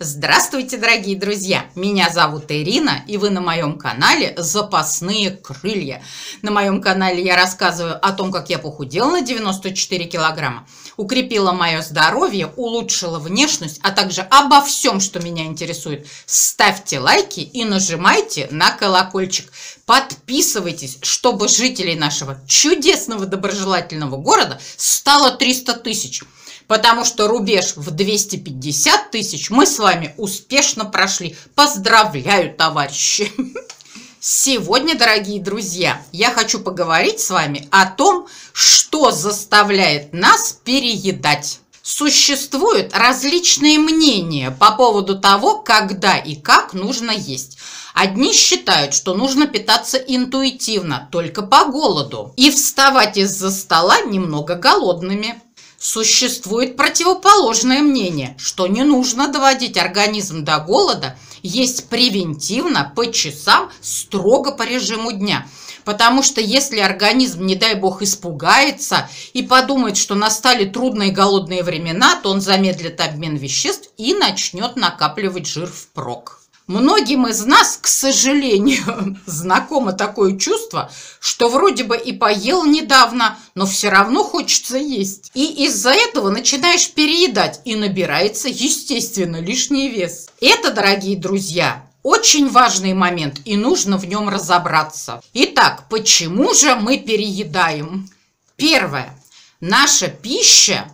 Здравствуйте, дорогие друзья! Меня зовут Ирина, и вы на моем канале «Запасные крылья». На моем канале я рассказываю о том, как я похудела на 94 килограмма, укрепила мое здоровье, улучшила внешность, а также обо всем, что меня интересует. Ставьте лайки и нажимайте на колокольчик. Подписывайтесь, чтобы жителей нашего чудесного доброжелательного города стало 300 тысяч. Потому что рубеж в 250 тысяч мы с вами успешно прошли. Поздравляю, товарищи! Сегодня, дорогие друзья, я хочу поговорить с вами о том, что заставляет нас переедать. Существуют различные мнения по поводу того, когда и как нужно есть. Одни считают, что нужно питаться интуитивно, только по голоду, и вставать из-за стола немного голодными. Существует противоположное мнение, что не нужно доводить организм до голода, есть превентивно, по часам, строго по режиму дня. Потому что если организм, не дай бог, испугается и подумает, что настали трудные голодные времена, то он замедлит обмен веществ и начнет накапливать жир впрок. Многим из нас, к сожалению, знакомо такое чувство, что вроде бы и поел недавно, но все равно хочется есть. И из-за этого начинаешь переедать, и набирается, естественно, лишний вес. Это, дорогие друзья, очень важный момент, и нужно в нем разобраться. Итак, почему же мы переедаем? Первое. Наша пища,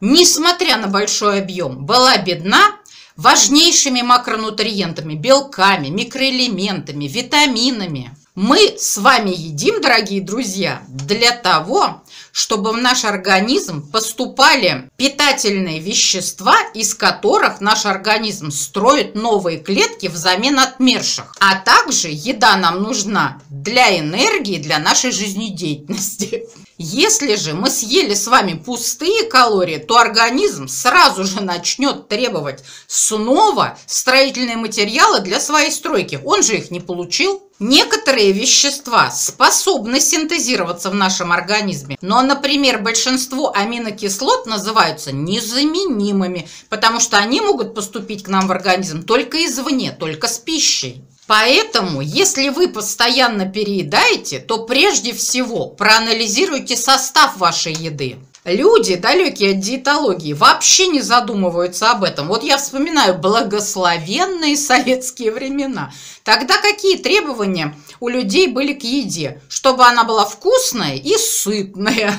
несмотря на большой объем, была бедна важнейшими макронутриентами, белками, микроэлементами, витаминами. Мы с вами едим, дорогие друзья, для того, чтобы в наш организм поступали питательные вещества, из которых наш организм строит новые клетки взамен отмерших. А также еда нам нужна для энергии, для нашей жизнедеятельности. Если же мы съели с вами пустые калории, то организм сразу же начнет требовать снова строительные материалы для своей стройки. Он же их не получил. Некоторые вещества способны синтезироваться в нашем организме, но, например, большинство аминокислот называются незаменимыми, потому что они могут поступить к нам в организм только извне, только с пищей. Поэтому, если вы постоянно переедаете, то прежде всего проанализируйте состав вашей еды. Люди, далекие от диетологии, вообще не задумываются об этом. Вот я вспоминаю благословенные советские времена. Тогда какие требования у людей были к еде? Чтобы она была вкусная и сытная.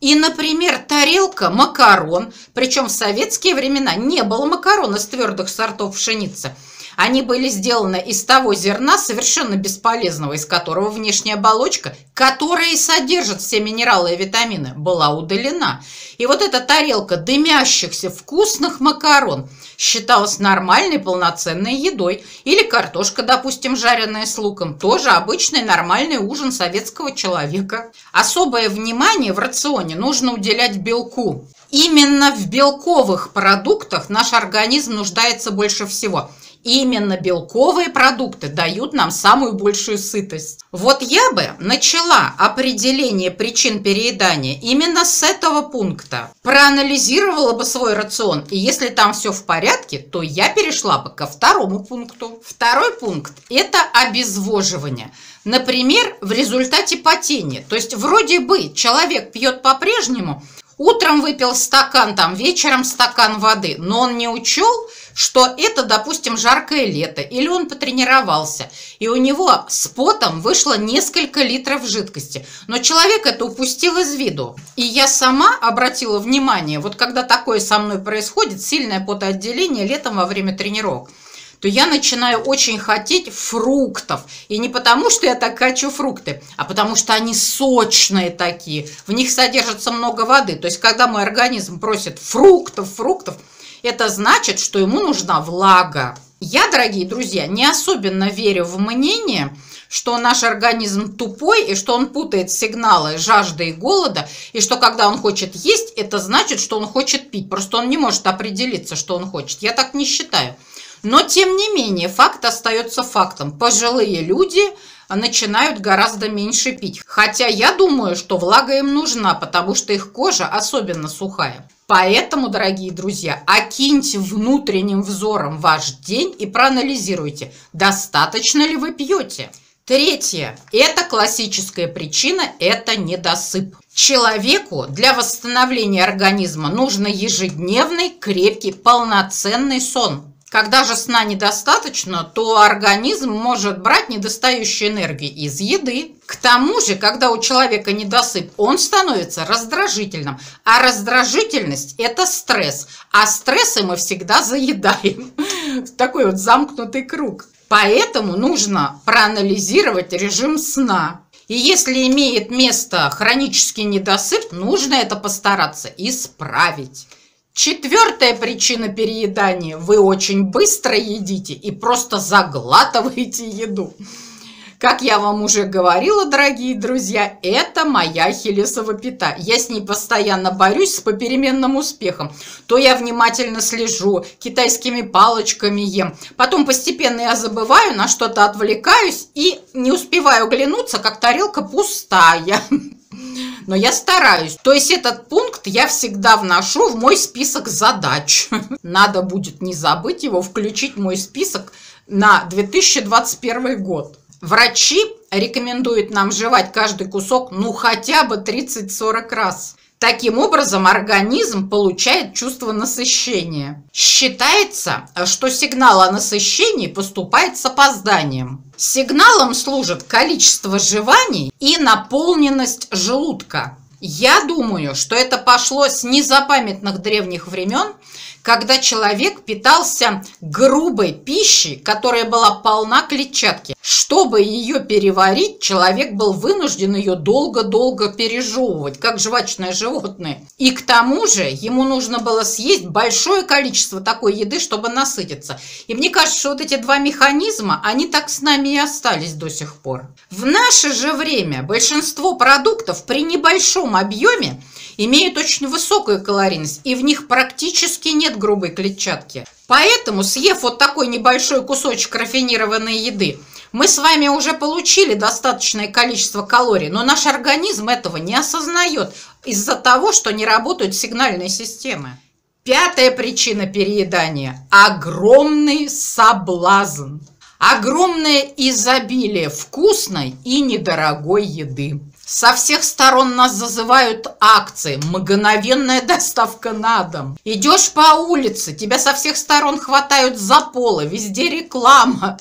И, например, тарелка макарон, причем в советские времена не было макарон из твердых сортов пшеницы. Они были сделаны из того зерна, совершенно бесполезного, из которого внешняя оболочка, которая и содержит все минералы и витамины, была удалена. И вот эта тарелка дымящихся вкусных макарон считалась нормальной полноценной едой. Или картошка, допустим, жареная с луком, тоже обычный нормальный ужин советского человека. Особое внимание в рационе нужно уделять белку. Именно в белковых продуктах наш организм нуждается больше всего. Именно белковые продукты дают нам самую большую сытость. Вот я бы начала определение причин переедания именно с этого пункта. Проанализировала бы свой рацион, и если там все в порядке, то я перешла бы ко второму пункту. Второй пункт – это обезвоживание. Например, в результате потения. То есть вроде бы человек пьет по-прежнему, утром выпил стакан, там, вечером стакан воды, но он не учел, что это, допустим, жаркое лето, или он потренировался, и у него с потом вышло несколько литров жидкости. Но человек это упустил из виду. И я сама обратила внимание, вот когда такое со мной происходит, сильное потоотделение летом во время тренировок, то я начинаю очень хотеть фруктов. И не потому, что я так хочу фрукты, а потому что они сочные такие, в них содержится много воды. То есть, когда мой организм просит фруктов, это значит, что ему нужна влага. Я, дорогие друзья, не особенно верю в мнение, что наш организм тупой, и что он путает сигналы жажды и голода, и что когда он хочет есть, это значит, что он хочет пить. Просто он не может определиться, что он хочет. Я так не считаю. Но, тем не менее, факт остается фактом. Пожилые люди начинают гораздо меньше пить. Хотя я думаю, что влага им нужна, потому что их кожа особенно сухая. Поэтому, дорогие друзья, окиньте внутренним взором ваш день и проанализируйте, достаточно ли вы пьете. Третье. Это классическая причина, это недосып. Человеку для восстановления организма нужно ежедневный, крепкий, полноценный сон. Когда же сна недостаточно, то организм может брать недостающую энергию из еды. К тому же, когда у человека недосып, он становится раздражительным. А раздражительность – это стресс. А стрессы мы всегда заедаем. Такой вот замкнутый круг. Поэтому нужно проанализировать режим сна. И если имеет место хронический недосып, нужно это постараться исправить. Четвертая причина переедания. Вы очень быстро едите и просто заглатываете еду. Как я вам уже говорила, дорогие друзья, это моя ахиллесова пята. Я с ней постоянно борюсь с попеременным успехом. То я внимательно слежу, китайскими палочками ем. Потом постепенно я забываю, на что-то отвлекаюсь и не успеваю оглянуться, как тарелка пустая. Но я стараюсь. То есть этот пункт я всегда вношу в мой список задач. Надо будет не забыть его включить в мой список на 2021 год. Врачи рекомендуют нам жевать каждый кусок хотя бы 30-40 раз. Таким образом, организм получает чувство насыщения. Считается, что сигнал о насыщении поступает с опозданием. Сигналом служат количество жеваний и наполненность желудка. Я думаю, что это пошло с незапамятных древних времен, когда человек питался грубой пищей, которая была полна клетчатки. Чтобы ее переварить, человек был вынужден ее долго-долго пережевывать, как жвачное животное. И к тому же ему нужно было съесть большое количество такой еды, чтобы насытиться. И мне кажется, что вот эти два механизма, они так с нами и остались до сих пор. В наше же время большинство продуктов при небольшом объеме имеют очень высокую калорийность, и в них практически нет грубой клетчатки. Поэтому, съев вот такой небольшой кусочек рафинированной еды, мы с вами уже получили достаточное количество калорий, но наш организм этого не осознает из-за того, что не работают сигнальные системы. Пятая причина переедания – огромный соблазн. Огромное изобилие вкусной и недорогой еды. Со всех сторон нас зазывают акции, мгновенная доставка на дом. Идешь по улице, тебя со всех сторон хватают за полы, везде реклама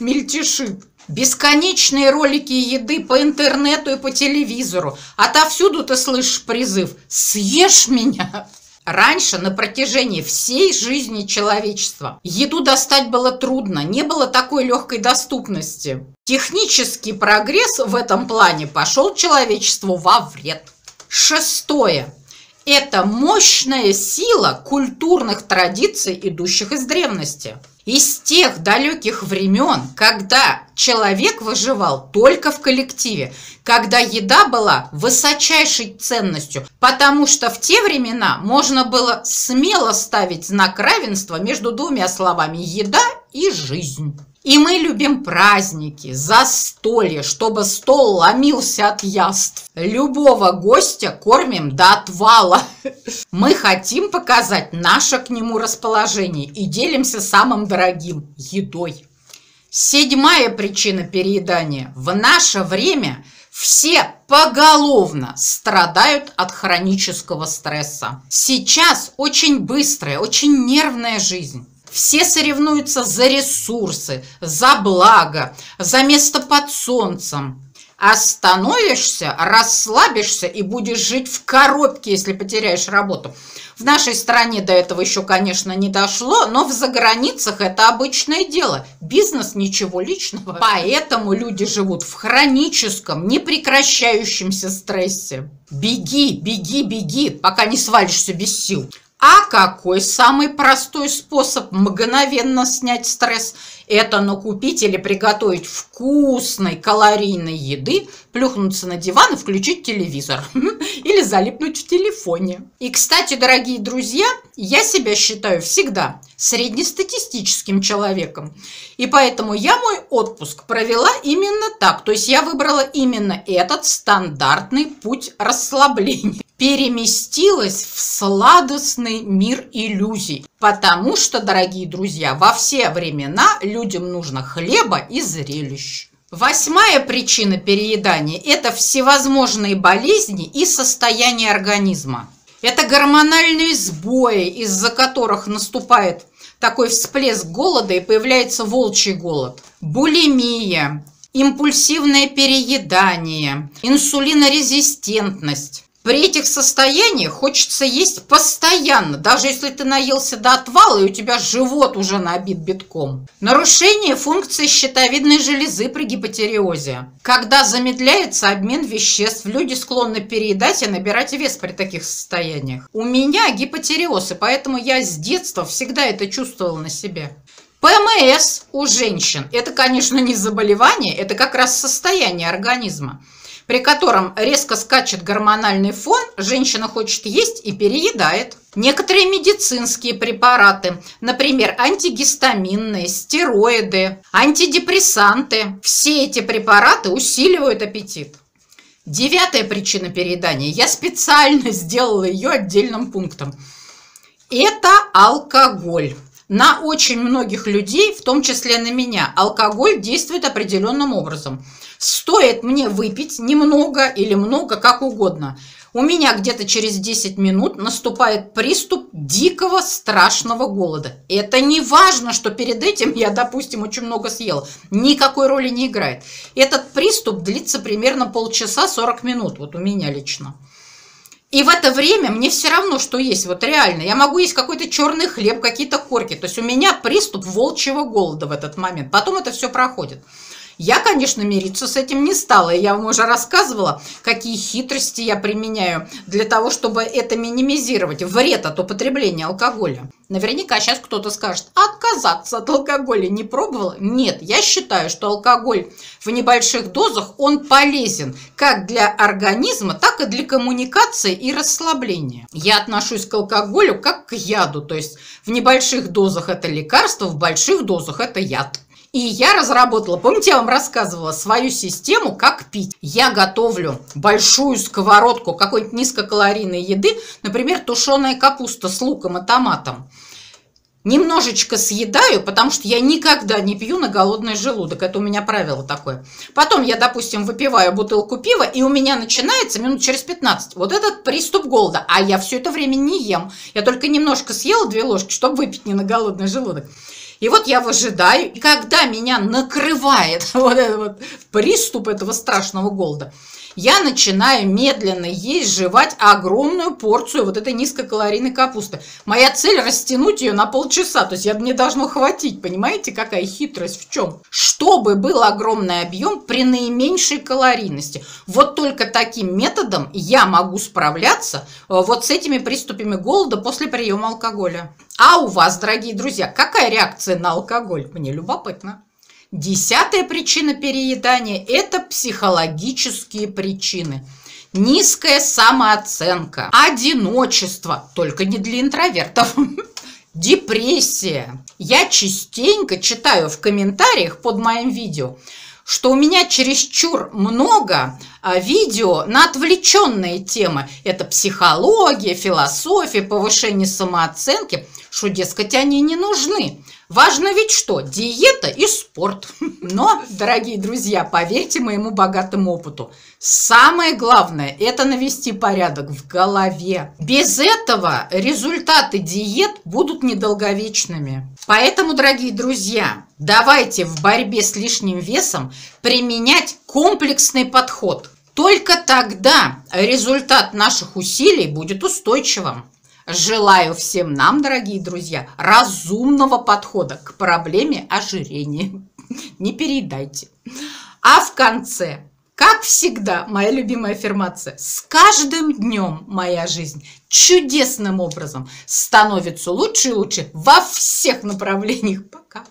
мельтешит. Бесконечные ролики еды по интернету и по телевизору. Отовсюду ты слышишь призыв «Съешь меня!». Раньше, на протяжении всей жизни человечества, еду достать было трудно, не было такой легкой доступности. Технический прогресс в этом плане пошел человечеству во вред. Шестое. Это мощная сила культурных традиций, идущих из древности. Из тех далеких времен, когда человек выживал только в коллективе, когда еда была высочайшей ценностью, потому что в те времена можно было смело ставить знак равенства между двумя словами «еда» и «жизнь». И мы любим праздники, застолья, чтобы стол ломился от яств. Любого гостя кормим до отвала. Мы хотим показать наше к нему расположение и делимся самым дорогим – едой. Седьмая причина переедания. В наше время все поголовно страдают от хронического стресса. Сейчас очень быстрая, очень нервная жизнь. Все соревнуются за ресурсы, за благо, за место под солнцем. Остановишься, расслабишься и будешь жить в коробке, если потеряешь работу. В нашей стране до этого еще, конечно, не дошло, но в заграницах это обычное дело. Бизнес – ничего личного. Поэтому люди живут в хроническом, непрекращающемся стрессе. Беги, беги, беги, пока не свалишься без сил. А какой самый простой способ мгновенно снять стресс? Это накупить или приготовить вкусной калорийной еды, плюхнуться на диван и включить телевизор. Или залипнуть в телефоне. И, кстати, дорогие друзья, я себя считаю всегда среднестатистическим человеком. И поэтому я мой отпуск провела именно так. То есть я выбрала именно этот стандартный путь расслабления. переместилась в сладостный мир иллюзий. Потому что, дорогие друзья, во все времена людям нужно хлеба и зрелищ. Восьмая причина переедания – это всевозможные болезни и состояния организма. Это гормональные сбои, из-за которых наступает такой всплеск голода и появляется волчий голод. Булимия, импульсивное переедание, инсулинорезистентность. При этих состояниях хочется есть постоянно, даже если ты наелся до отвала и у тебя живот уже набит битком. Нарушение функции щитовидной железы при гипотиреозе. Когда замедляется обмен веществ, люди склонны переедать и набирать вес при таких состояниях. У меня гипотиреоз, и поэтому я с детства всегда это чувствовала на себе. ПМС у женщин. Это, конечно, не заболевание, это как раз состояние организма, при котором резко скачет гормональный фон, женщина хочет есть и переедает. Некоторые медицинские препараты, например, антигистаминные, стероиды, антидепрессанты, все эти препараты усиливают аппетит. Девятая причина переедания, я специально сделала ее отдельным пунктом, это алкоголь. На очень многих людей, в том числе на меня, алкоголь действует определенным образом. Стоит мне выпить немного или много, как угодно. У меня где-то через 10 минут наступает приступ дикого страшного голода. Это не важно, что перед этим я, допустим, очень много съела. Никакой роли не играет. Этот приступ длится примерно полчаса 40 минут, вот у меня лично. И в это время мне все равно, что есть, вот реально. Я могу есть какой-то черный хлеб, какие-то корки. То есть у меня приступ волчьего голода в этот момент. Потом это все проходит. Я, конечно, мириться с этим не стала. Я вам уже рассказывала, какие хитрости я применяю для того, чтобы это минимизировать. Вред от употребления алкоголя. Наверняка сейчас кто-то скажет, отказаться от алкоголя не пробовала? Нет, я считаю, что алкоголь в небольших дозах, он полезен как для организма, так и для коммуникации и расслабления. Я отношусь к алкоголю как к яду, то есть в небольших дозах это лекарство, в больших дозах это яд. И я разработала, помните, я вам рассказывала свою систему, как пить. Я готовлю большую сковородку какой-нибудь низкокалорийной еды, например, тушеная капуста с луком и томатом. Немножечко съедаю, потому что я никогда не пью на голодный желудок. Это у меня правило такое. Потом я, допустим, выпиваю бутылку пива, и у меня начинается минут через 15 вот этот приступ голода. А я все это время не ем. Я только немножко съела 2 ложки, чтобы выпить не на голодный желудок. И вот я выжидаю, и когда меня накрывает вот этот вот приступ этого страшного голода, я начинаю медленно есть, жевать огромную порцию вот этой низкокалорийной капусты. Моя цель растянуть ее на полчаса, то есть мне должно хватить, понимаете, какая хитрость в чем? Чтобы был огромный объем при наименьшей калорийности. Вот только таким методом я могу справляться вот с этими приступами голода после приема алкоголя. А у вас, дорогие друзья, какая реакция на алкоголь? Мне любопытно. Десятая причина переедания – это психологические причины. Низкая самооценка, одиночество, только не для интровертов, депрессия. Я частенько читаю в комментариях под моим видео, что у меня чересчур много видео на отвлеченные темы. Это психология, философия, повышение самооценки, что, дескать, они не нужны. Важно ведь что? Диета и спорт. Но, дорогие друзья, поверьте моему богатому опыту, самое главное – это навести порядок в голове. Без этого результаты диет будут недолговечными. Поэтому, дорогие друзья, давайте в борьбе с лишним весом применять комплексный подход. Только тогда результат наших усилий будет устойчивым. Желаю всем нам, дорогие друзья, разумного подхода к проблеме ожирения. Не переедайте. А в конце, как всегда, моя любимая аффирмация. С каждым днем моя жизнь чудесным образом становится лучше и лучше во всех направлениях. Пока.